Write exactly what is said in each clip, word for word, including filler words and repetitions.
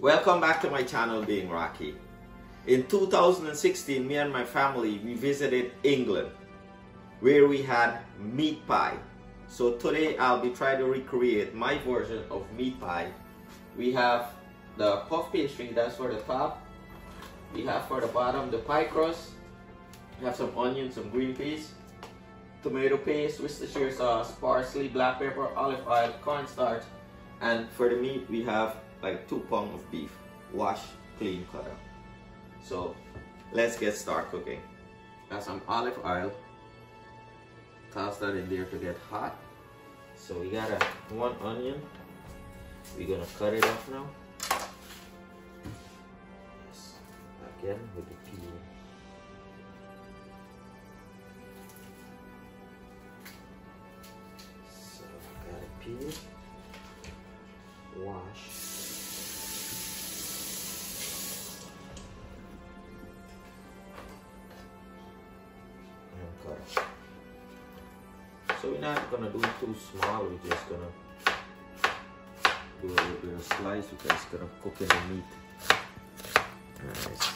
Welcome back to my channel, Being Rocky. In two thousand sixteen, me and my family, we visited England, where we had meat pie. So today I'll be trying to recreate my version of meat pie. We have the puff pastry, that's for the top. We have for the bottom the pie crust. We have some onions, some green peas, tomato paste, Worcestershire sauce, parsley, black pepper, olive oil, cornstarch. And for the meat, we have like two pounds of beef, wash, clean, cut up. So let's get start cooking. Got some olive oil, toss that in there to get hot. So we got a one onion, we're gonna cut it off now. Yes. Again with the peel. So I got a peel, wash. So we're not gonna do it too small, we're just gonna do a little bit of slice because it's gonna cook in the meat. Nice.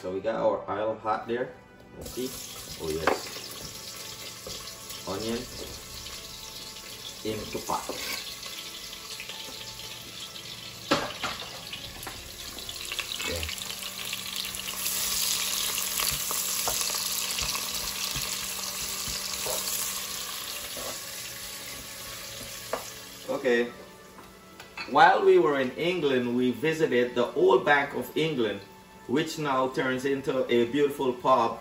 So we got our oil hot there. Let's see. Oh yes. Onion. Into pot. Yeah. Okay. While we were in England, we visited the Old Bank of England, which now turns into a beautiful pub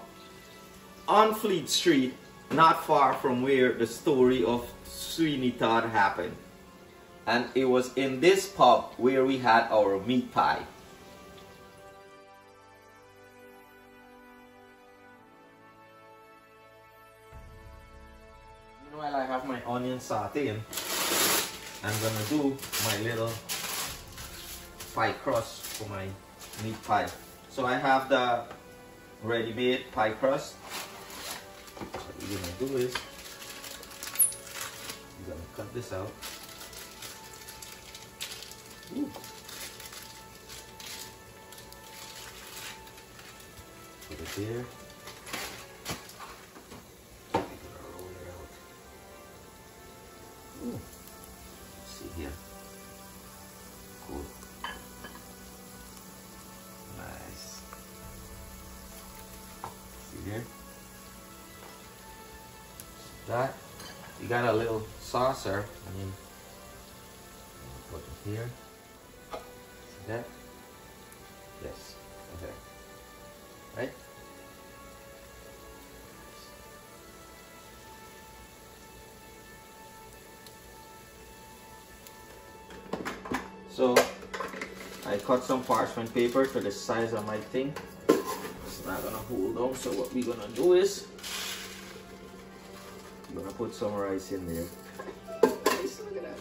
on Fleet Street, not far from where the story of Sweeney Todd happened. And it was in this pub where we had our meat pie. Meanwhile, I have my onion sauteing, I'm gonna do my little pie crust for my meat pie. So I have the ready-made pie crust. What we're gonna do is I'm gonna cut this out. Ooh. Put it there. I'm gonna roll it out. Ooh. Let's see here. Cool. Nice. See here. That. You got a little saucer. I mean, put it here. See that? Yes. Okay. Right? So I cut some parchment paper to the size of my thing. It's not gonna hold on. So what we're gonna do is, I'm gonna put some rice in there. Nice, look at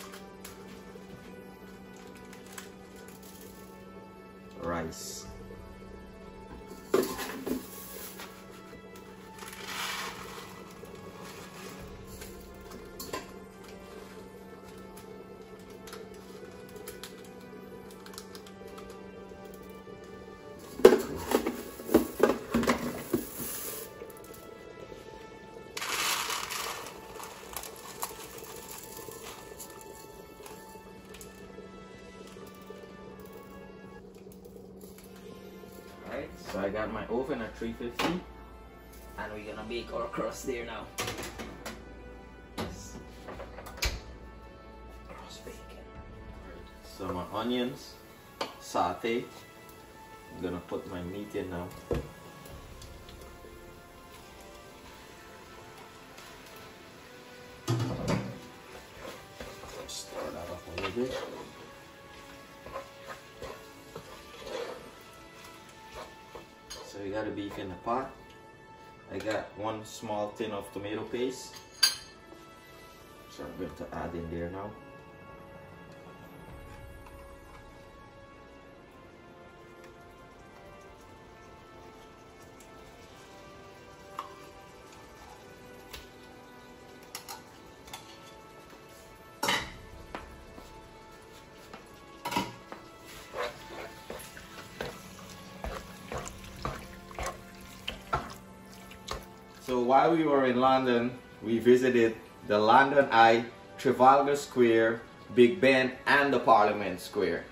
that. Rice. So I got my oven at three fifty and we're gonna bake our crust there now. Yes. Crust baking. So my onions, saute. I'm gonna put my meat in now. Stir that up a little bit. So we got the beef in the pot. I got one small tin of tomato paste, so I'm going to add in there now. So while we were in London, we visited the London Eye, Trafalgar Square, Big Ben, and the Parliament Square.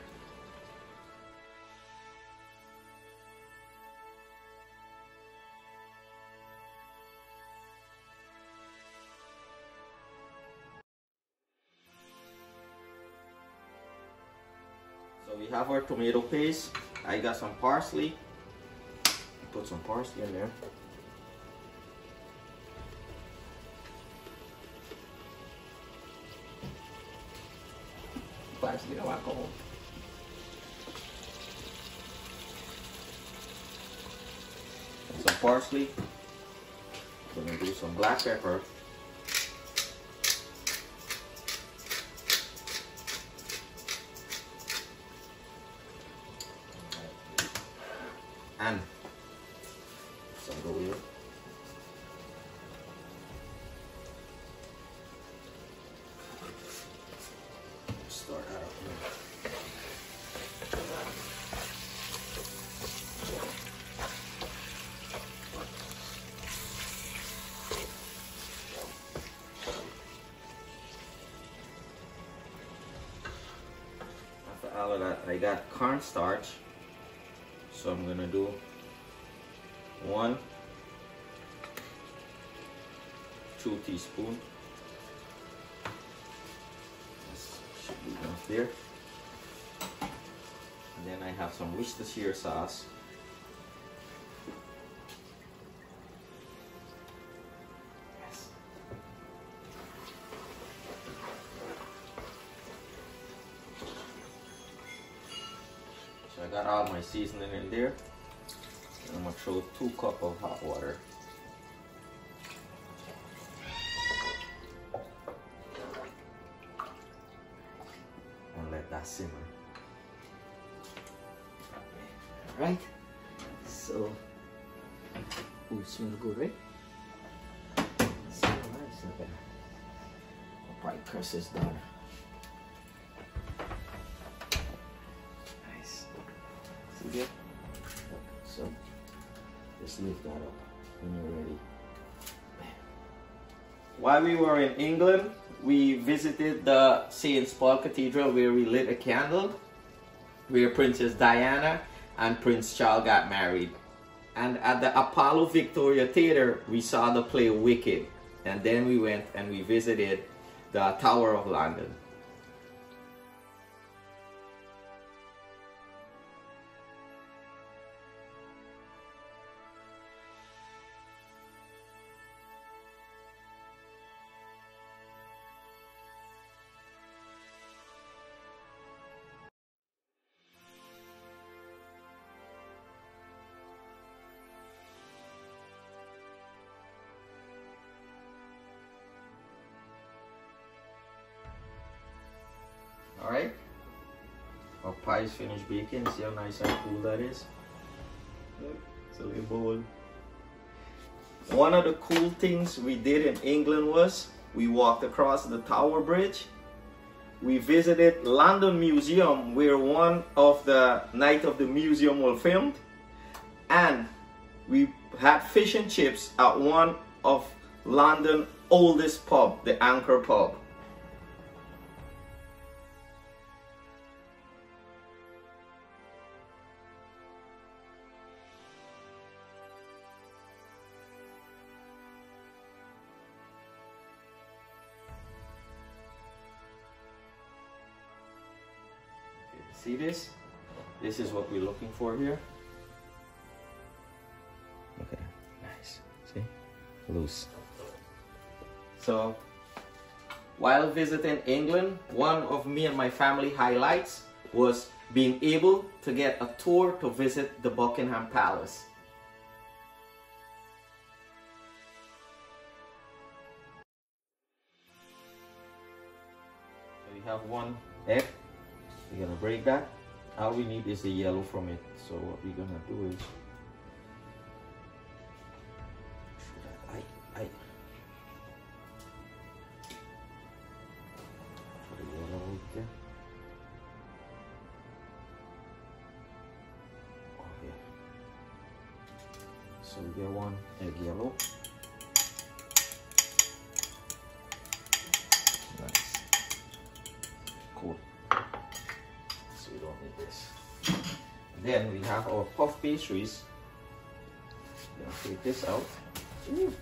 So we have our tomato paste. I got some parsley. Put some parsley in there. Parsley, no alcohol. Some parsley. We're gonna do some black pepper. And some garlic. Start out here. After all of that, I got cornstarch. So I'm gonna do one, two teaspoon. This should be enough there. And then I have some Worcestershire sauce. Yes. So I got all my seasoning in there. I'm going to throw two cups of hot water. And let that simmer. Alright. So, oh, it smells good, right? It smells nice. The bright crust is done. Nice. See there? So, just lift that up when you're ready. While we were in England, we visited the Saint Paul's Cathedral, where we lit a candle, where Princess Diana and Prince Charles got married. And at the Apollo Victoria Theatre, we saw the play Wicked. And then we went and we visited the Tower of London. Alright, our pie is finished baking. See how nice and cool that is? Look, it's a little bowl. One of the cool things we did in England was we walked across the Tower Bridge. We visited London Museum, where one of the Night of the Museum was filmed. And we had fish and chips at one of London's oldest pub, the Anchor Pub. See this? This is what we're looking for here. Look at that. Nice. See? Loose. So, while visiting England, one of me and my family highlights was being able to get a tour to visit the Buckingham Palace. So we have one egg. We're gonna break that. All we need is the yellow from it. So what we're gonna do is I I put the yellow right there. Okay. So we get one egg yellow. Then we have our puff pastries. Let's take this out. Ooh.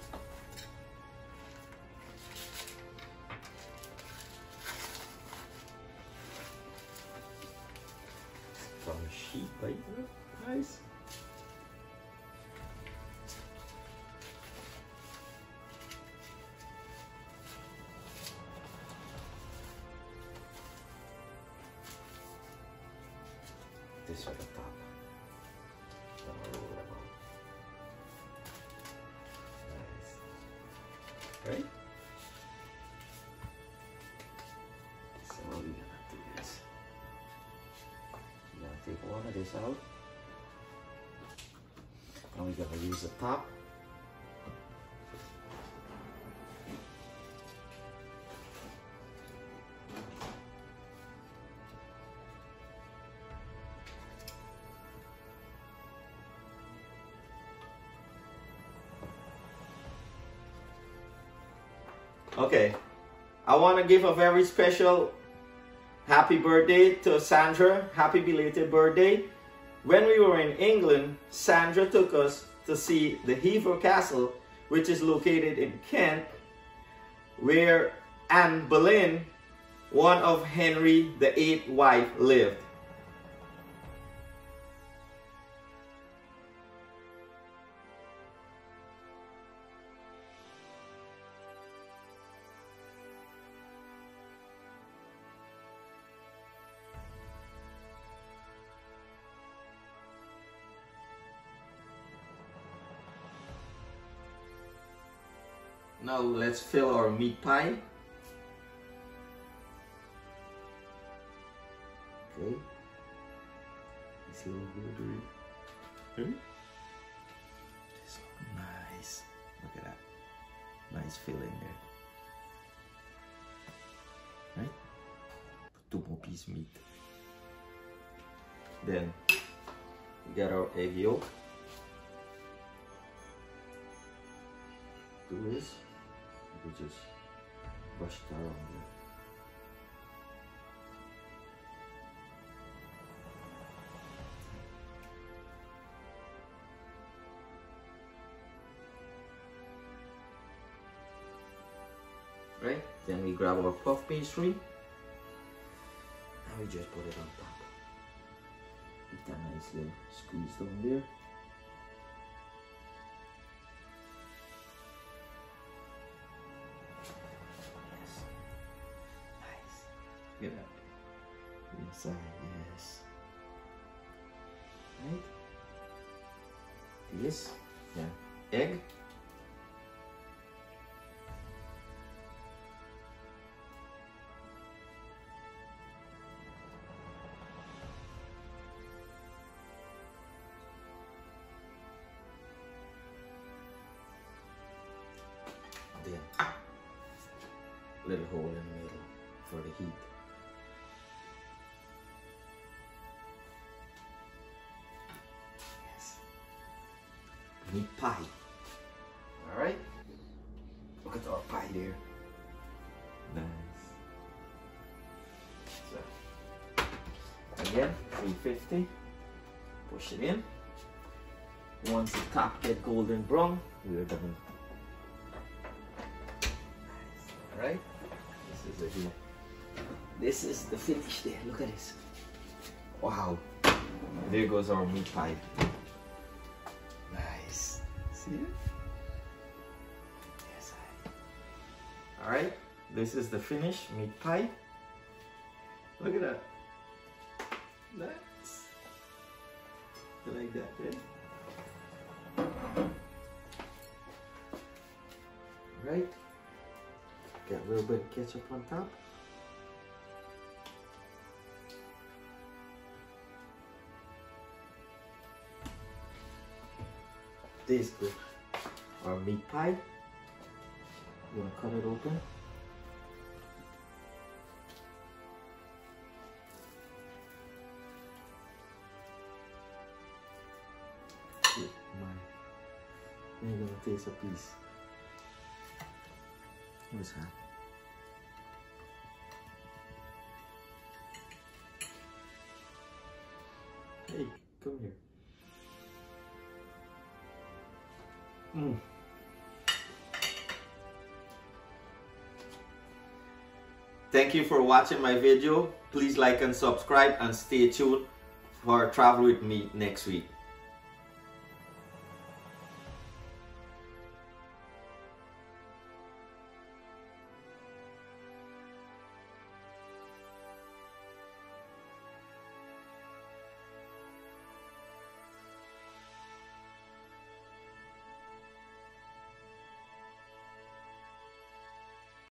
Some sheet paper, guys. This at the top. Nice. Right? So we're gonna do this. We're gonna take one of this out. And we're gonna use the top. Okay, I want to give a very special happy birthday to Sandra. Happy belated birthday. When we were in England, Sandra took us to see the Hever Castle, which is located in Kent, where Anne Boleyn, one of Henry the Eighth's wife, lived. Now let's fill our meat pie. Okay. Let's see what we're doing. Hmm? This looks nice. Look at that. Nice filling there. Right? Two more piece meat. Then we got our egg yolk. Do this. We just brush it around there. Right? Then we grab our puff pastry and we just put it on top. Give that a nice little squeeze down there. Get up. Inside, yes. Right? This, yeah. Egg. Then, little hole in the middle for the heat. Meat pie. All right. Look at our pie there. Nice. So again, three fifty. Push it in. Once the top get golden brown, we are done. Nice. All right. This is the This is the finish there. Look at this. Wow. There goes our meat pie. Yes. All right, this is the finished meat pie. Look at that. Nice. Like that, right? Right. Got a little bit of ketchup on top. Tastes good. Our meat pie. You wanna cut it open? Good, mine. Then you're gonna taste a piece. What's that? Hey, Come here. Mm. Thank you for watching my video. Please like and subscribe and stay tuned for Travel With Me next week.